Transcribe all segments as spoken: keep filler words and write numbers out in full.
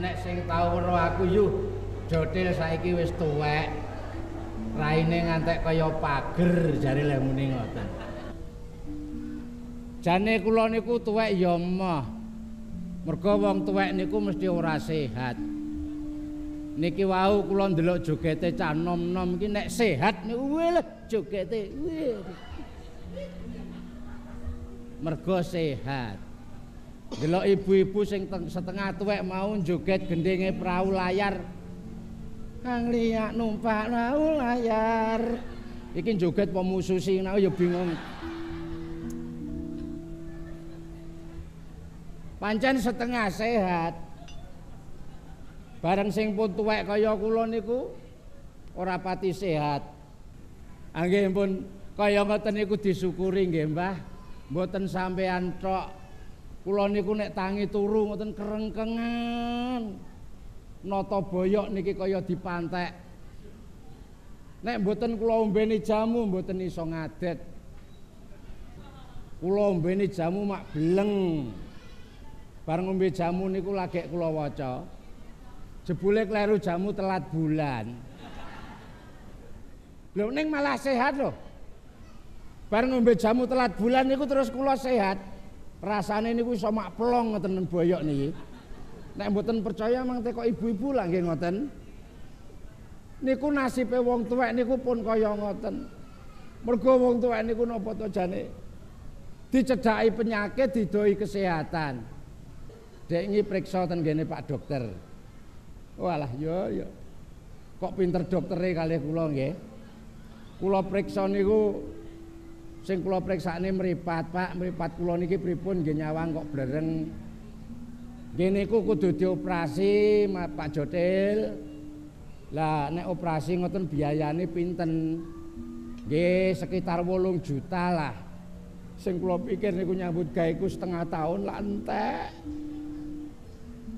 Enek sing tau karo aku yuh, jothil saiki wis tuwek. Raine ngantek kaya pager jare lha muni ngoten. Jane kula niku tuwek ya mah. Mergo wong tuwek niku mesti ora sehat. Niki wau kula ndelok jogete cah nom-nom iki nek sehat niku lho jogete. Mergo sehat. Delok ibu-ibu sing setengah tuwek mau joget gendenge perahu layar. Kang liak numpak perahu layar. Iki joget apa mususi nek ya bingung. Pancen setengah sehat. Bareng sing pun tuwek kaya kula niku ora pati sehat. Nggih pun kaya ngoten niku disyukuri nggih Mbah. Mboten sampean tok. Kula niku nek tangi turu ngoten kerengkengan. Nata boyok niki kaya dipantek. Nek mboten kula ombeni jamu mboten iso ngadet. Kula ombeni jamu mak bleng. Bareng ngombe jamu niku lagek kula waca. Jebule kleru jamu telat bulan. Lho ning malah sehat lho. Bareng ngombe jamu telat bulan niku terus kula sehat. Rasane niku iso mak plong ngoten boyok niki. Nek mboten percaya mang teko ibu-ibu lah nggih ngoten. Niku nasibe wong tuwek niku pun kaya ngoten. Mergo wong tuwek niku napa to jane dicedhaki penyakit, didoi kesehatan. Dek ngi priksa ten nggene Pak Dokter. Walah yo yo. Kok pinter doktere kalih kula nggih. Kula priksa niku sing kula priksane mripat, Pak, mripat kula niki pripun nggih nyawang kok blereng. Nggih niku kudu dioperasi, Pak Jothil. Lah nek operasi ngoten biayane pinten? Nggih sekitar wolung juta lah. Sing kula pikir niku nyambut gawe ku setengah tahun lah entek.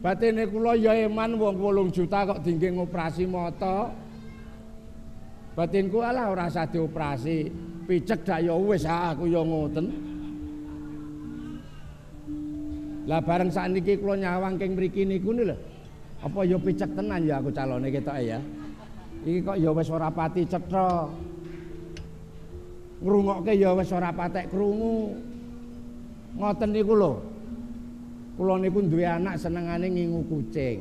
Batine kula ya eman wong wolung juta kok dingge ngoperasi mata. Batinku alah ora usah dioperasi. Picek dak ya wis aku ya ngoten. Lah bareng sakniki kula nyawang keng mriki niku lho. Apa ya picek tenan ya aku calone ketoke ya. Iki kok ya wis ora pati cetha. Ngrungokke ya wis ora patek krungu. Ngoten niku lho. Kula niku duwe anak senengane ngingu kucing.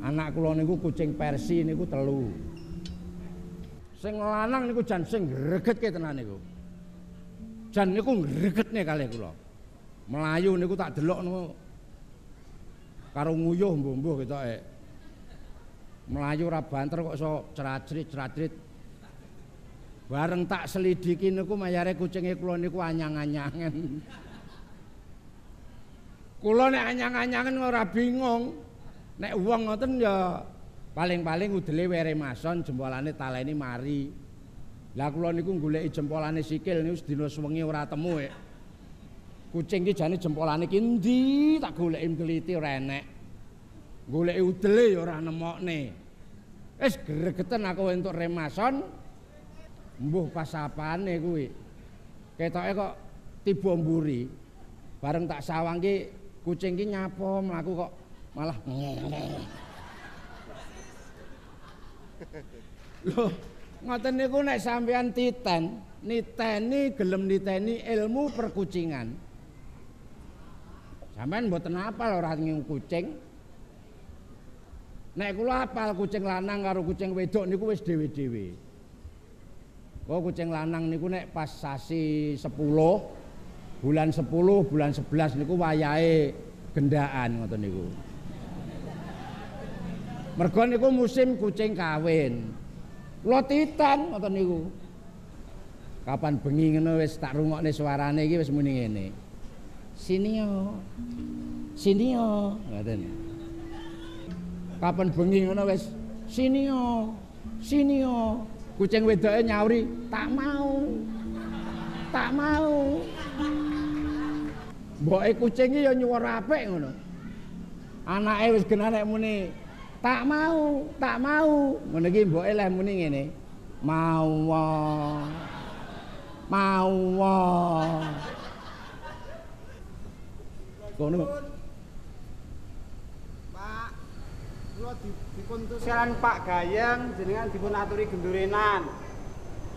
Anak kula niku kucing Persia niku telu. Sing lanang niku jan sing gregetke tenan niku. Jan niku gregetne kalih kula. Melayu niku tak delok niku. Karo nguyuh mbuh-mbuh ketoke. Melayu ora banter kok iso ceracrit-ceracrit. Bareng tak selidiki niku mayare kucinge kula niku anyang-anyangen. Kula nek anyang-anyangen ora bingung. Nek wong ngoten ya paling-paling udele were mason jempolane taleni mari. Lah kula niku goleki jempolane sikil niku sedina suwengi ora temu e. Kucing iki jane jempolane ki endi tak goleki mliti ora enek. Goleki udele ya ora nemokne. Wis gregeten aku entuk remason. Mbuh pasapane kuwi. Ketoke kok tiba mburi. Bareng tak sawang ki kucing ki nyapo mlaku kok malah lho, ngoten niku nek sampean titen, niteni gelem niteni ilmu perkucingan. Sampean mboten apal ora ngingu kucing. Nek kula apal kucing lanang karo kucing wedok niku wis dhewe-dhewe. Kok kucing lanang niku nek pas sasi sepuluh, bulan sepuluh, bulan sebelas niku wayahe gendaan ngoten niku. Mergo niku musim kucing kawin. Kula titan ngoten niku. Kapan bengi ngene wis tak rungokne suarane iki wis muni ngene. Sini yo. Sini yo. Ngoten. Kapan bengi ngono wis sini yo. Sini yo. Kucing wedoke nyauri, tak mau. Tak mau. Mboke kucing iki yo nyuwur apik ngono. Anake wis genane muni tak mau, tak mau. Ngono iki mboke leh muni ngene. Mau wae. Mau wae. Kono. dipun tuselan Pak Gayeng jenengan dipun aturi gendurenan.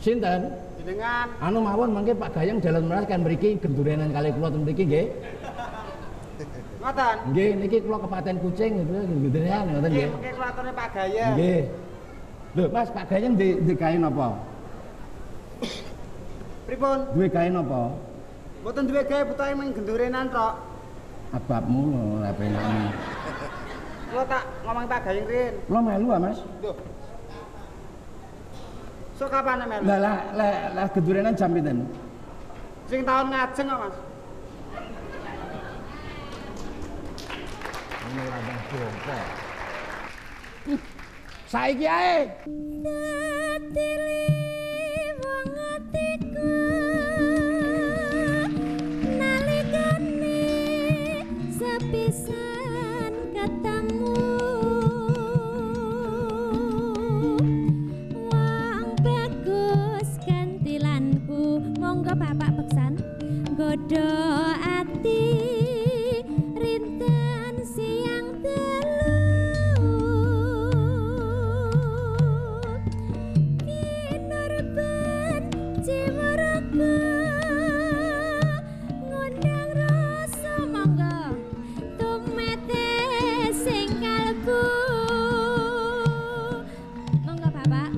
Sinten? Jenengan. Anu mawon mangke Pak Gayeng dalan menaskan mriki gendurenan kali kula ten mriki nggih. Ngoten. Nggih niki kula kepaten Kucing gendurenan ngoten nggih. Nggih kula aturi Pak Gayeng. Nggih. Lho Mas Pak Gayeng di di gawe napa? Pripun? Duwe gawe napa? Mboten duwe gawe butuhe mung gendurenan tok. Ababmu lho apane. Lo tak ngomong Pak Gayeng rin. Lo melu ah Mas? Duh. So kapan melu? Lah lah lah lah gendurenan jam pinten? Sing taun ngajeng kok Mas. Ini ladang bongko. Saiki ae. Datili wong atiku. Nalikane sepisan Bapak Beksan godo ati rinten siang telu kinurben cimurku ngundang rasa monggo tumete sing kalbu monggo Bapak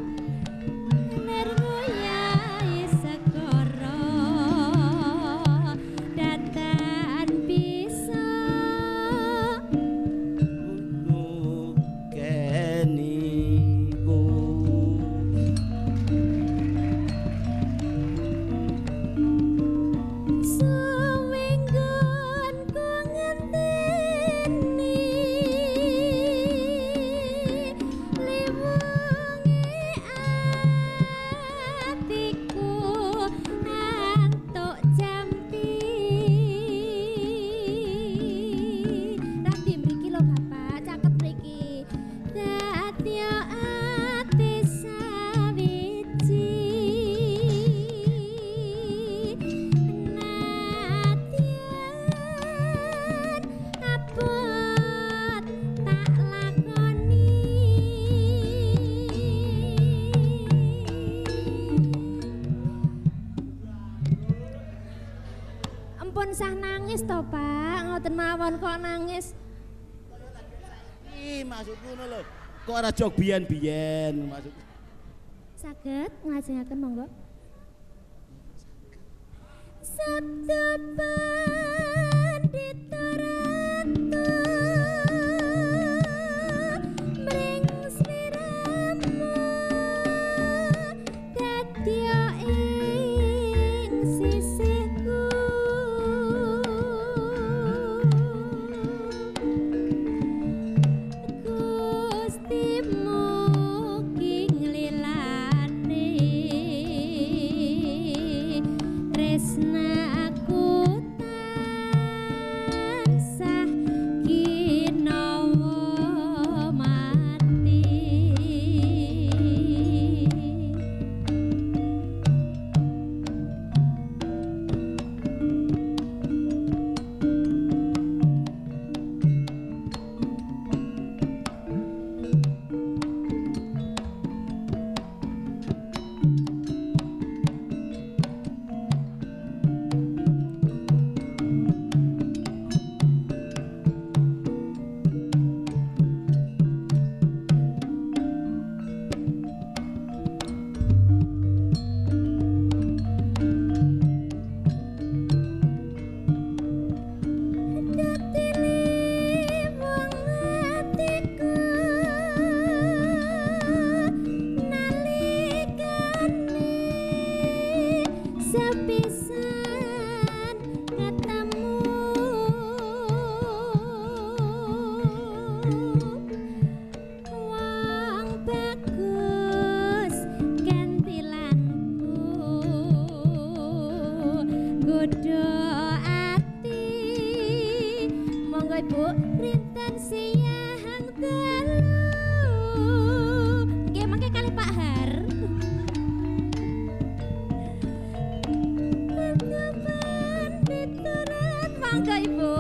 kok nangis iki maksudku ngono lho kok ora jog biyen-biyen maksud saged ngajengaken monggo sabda pandita ratu mring sliramu dadya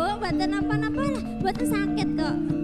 buat apa-apa lah, buat sakit kok.